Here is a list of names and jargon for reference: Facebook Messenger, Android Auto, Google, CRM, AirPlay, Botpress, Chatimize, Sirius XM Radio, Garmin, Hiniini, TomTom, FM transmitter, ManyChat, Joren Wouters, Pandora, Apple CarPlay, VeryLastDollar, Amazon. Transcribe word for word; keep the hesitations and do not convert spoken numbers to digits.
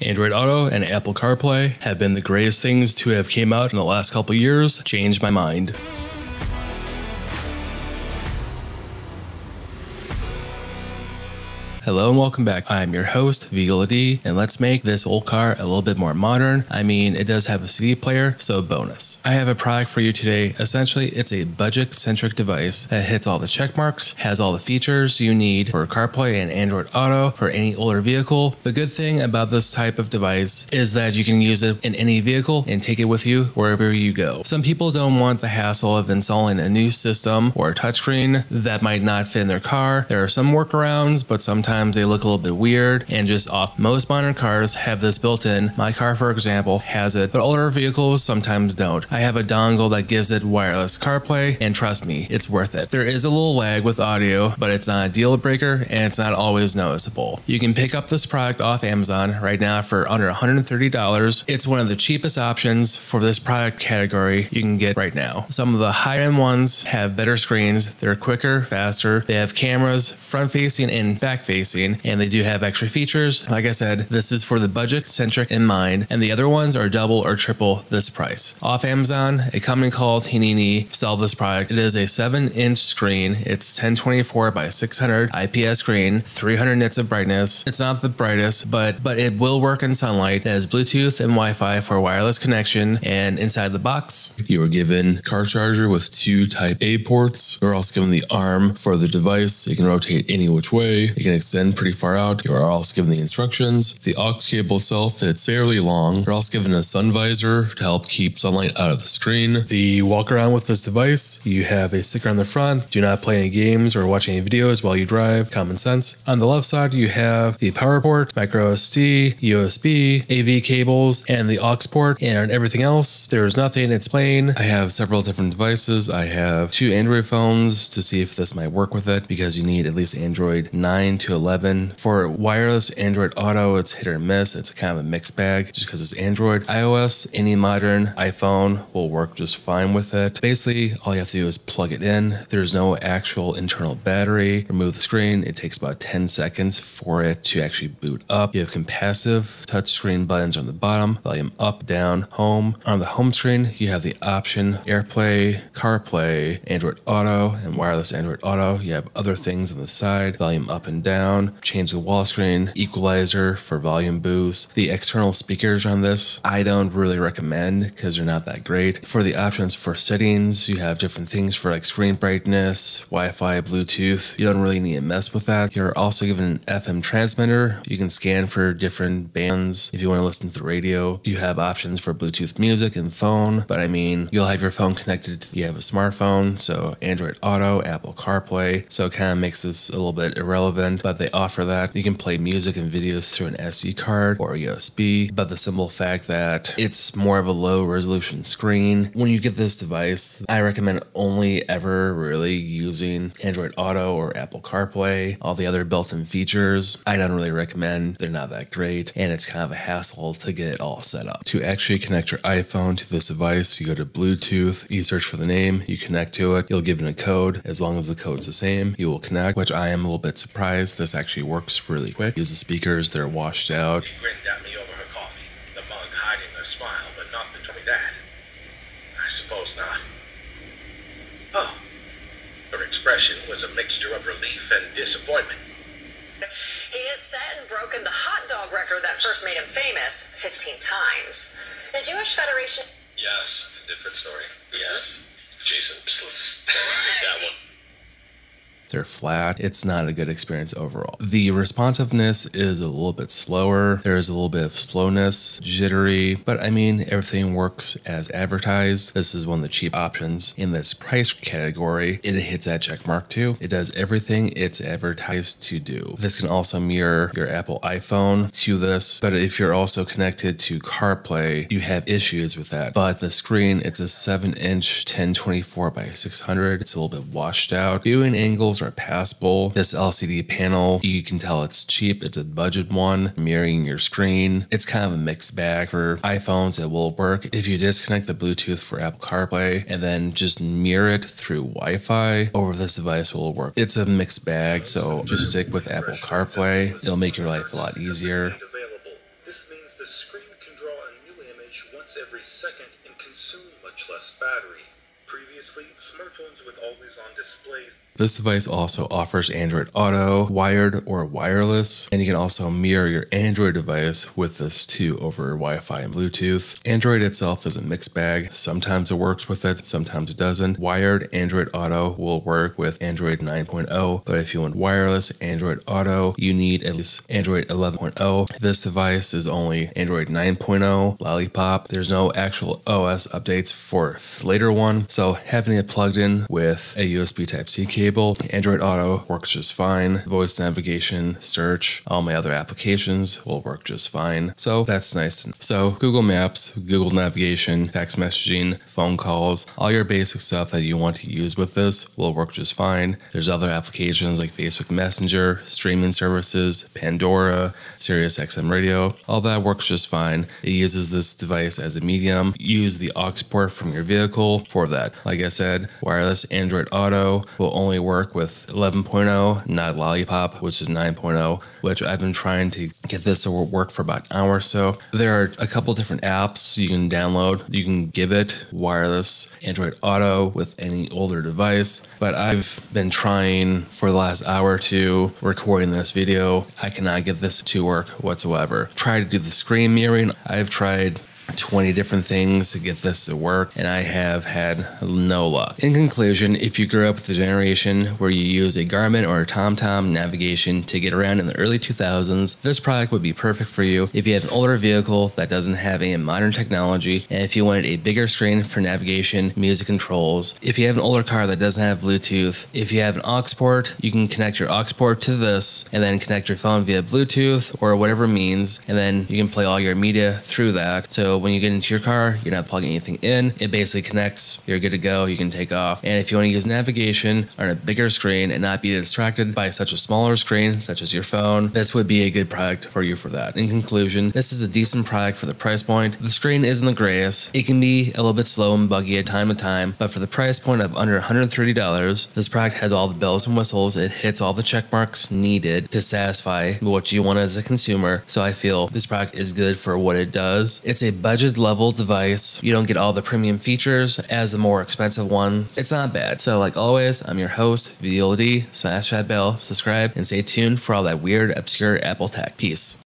Android Auto and Apple CarPlay have been the greatest things to have came out in the last couple years. Changed my mind. Hello and welcome back. I'm your host, VeryLastDollar, and let's make this old car a little bit more modern. I mean, it does have a C D player, so bonus. I have a product for you today. Essentially, it's a budget-centric device that hits all the check marks, has all the features you need for CarPlay and Android Auto for any older vehicle. The good thing about this type of device is that you can use it in any vehicle and take it with you wherever you go. Some people don't want the hassle of installing a new system or a touchscreen that might not fit in their car. There are some workarounds, but sometimes they look a little bit weird and just off. Most modern cars have this built in. My car, for example, has it, but older vehicles sometimes don't. I have a dongle that gives it wireless CarPlay, and trust me, it's worth it. There is a little lag with audio, but it's not a deal breaker and it's not always noticeable. You can pick up this product off Amazon right now for under one hundred thirty dollars. It's one of the cheapest options for this product category you can get right now. Some of the high-end ones have better screens. They're quicker, faster. They have cameras, front-facing and back-facing. And they do have extra features. Like I said, this is for the budget centric in mind, and the other ones are double or triple this price. Off Amazon, a company called Hiniini sell this product. It is a seven inch screen. It's ten twenty-four by six hundred I P S screen, three hundred nits of brightness. It's not the brightest, but but it will work in sunlight. It has Bluetooth and Wi-Fi for wireless connection, and inside the box, you are given a car charger with two type A ports. You're also given the arm for the device. You can rotate any which way. You can extend pretty far out. You are also given the instructions. The aux cable itself, it's fairly long. You're also given a sun visor to help keep sunlight out of the screen. The walk around with this device, you have a sticker on the front. Do not play any games or watch any videos while you drive. Common sense. On the left side, you have the power port, micro S D, U S B, A V cables, and the aux port. And on everything else, there's nothing. It's plain. I have several different devices. I have two Android phones to see if this might work with it, because you need at least Android nine to eleven. For wireless Android Auto, it's hit or miss. It's kind of a mixed bag just because it's Android. iOS, any modern iPhone will work just fine with it. Basically, all you have to do is plug it in. There's no actual internal battery. Remove the screen. It takes about ten seconds for it to actually boot up. You have capacitive touchscreen buttons on the bottom, volume up, down, home. On the home screen, you have the option AirPlay, CarPlay, Android Auto, and wireless Android Auto. You have other things on the side, volume up and down. Change the wall screen, equalizer for volume boost. The external speakers on this, I don't really recommend because they're not that great. For the options for settings, you have different things for like screen brightness, Wi-Fi, Bluetooth. You don't really need to mess with that. You're also given an F M transmitter. You can scan for different bands if you want to listen to the radio. You have options for Bluetooth music and phone, but I mean, you'll have your phone connected to, you have a smartphone, so Android Auto, Apple CarPlay. So it kind of makes this a little bit irrelevant, but they offer that. You can play music and videos through an S D card or U S B, but the simple fact that it's more of a low resolution screen. When you get this device, I recommend only ever really using Android Auto or Apple CarPlay. All the other built-in features, I don't really recommend. They're not that great, and it's kind of a hassle to get it all set up. To actually connect your iPhone to this device, you go to Bluetooth, you search for the name, you connect to it, you'll give it a code. As long as the code's the same, you will connect, which I am a little bit surprised. This actually works really quick. Use the speakers, they're washed out. She grinned at me over her coffee, the mug hiding her smile, but not between that. I suppose not. Oh. Her expression was a mixture of relief and disappointment. He has set and broken the hot dog record that first made him famous fifteen times. The Jewish Federation... Yes, different story. Yes. Jason, let's take that one. They're flat. It's not a good experience overall. The responsiveness is a little bit slower. There is a little bit of slowness, jittery, but I mean, everything works as advertised. This is one of the cheap options in this price category. It hits that check mark too. It does everything it's advertised to do. This can also mirror your Apple iPhone to this, but if you're also connected to CarPlay, you have issues with that. But the screen, it's a seven inch ten twenty-four by six hundred. It's a little bit washed out. Viewing angles are passable. This L C D panel, you can tell it's cheap. It's a budget one, mirroring your screen. It's kind of a mixed bag. For iPhones, it will work. If you disconnect the Bluetooth for Apple CarPlay and then just mirror it through Wi-Fi over this device, will work. It's a mixed bag, so just stick with Apple CarPlay. It'll make your life a lot easier. Available. This means The screen can draw a new image once every second and consume much less battery. Previously, smartphones with always-on displays. This device also offers Android Auto, wired or wireless, and you can also mirror your Android device with this too over Wi-Fi and Bluetooth. Android itself is a mixed bag. Sometimes it works with it, sometimes it doesn't. Wired Android Auto will work with Android nine point oh, but if you want wireless Android Auto, you need at least Android eleven point oh. This device is only Android nine point oh, Lollipop. There's no actual O S updates for later one. So having it plugged in with a U S B Type-C cable, Android Auto works just fine. Voice navigation, search, all my other applications will work just fine. So that's nice. So Google Maps, Google Navigation, text messaging, phone calls, all your basic stuff that you want to use with this will work just fine. There's other applications like Facebook Messenger, streaming services, Pandora, Sirius X M Radio. All that works just fine. It uses this device as a medium. Use the aux port from your vehicle for that. Like I said, wireless Android Auto will only work with eleven point oh, not Lollipop, which is nine point oh, which I've been trying to get this to work for about an hour or so. There are a couple different apps you can download. You can give it wireless Android Auto with any older device, but I've been trying for the last hour or two recording this video. I cannot get this to work whatsoever. Try to do the screen mirroring. I've tried twenty different things to get this to work, and I have had no luck. In conclusion, if you grew up with the generation where you use a Garmin or a TomTom navigation to get around in the early two thousands, this product would be perfect for you. If you have an older vehicle that doesn't have any modern technology, and if you wanted a bigger screen for navigation, music controls, if you have an older car that doesn't have Bluetooth, if you have an aux port, you can connect your aux port to this and then connect your phone via Bluetooth or whatever means, and then you can play all your media through that. So when you get into your car, you're not plugging anything in. It basically connects. You're good to go. You can take off. And if you want to use navigation on a bigger screen and not be distracted by such a smaller screen, such as your phone, this would be a good product for you for that. In conclusion, this is a decent product for the price point. The screen isn't the greatest. It can be a little bit slow and buggy at time to time, but for the price point of under one hundred thirty dollars, this product has all the bells and whistles. It hits all the check marks needed to satisfy what you want as a consumer. So I feel this product is good for what it does. It's a budget level device. You don't get all the premium features as the more expensive one. It's not bad. So like always, I'm your host, VeryLastDollar. Smash that bell, subscribe, and stay tuned for all that weird, obscure Apple tech. Peace.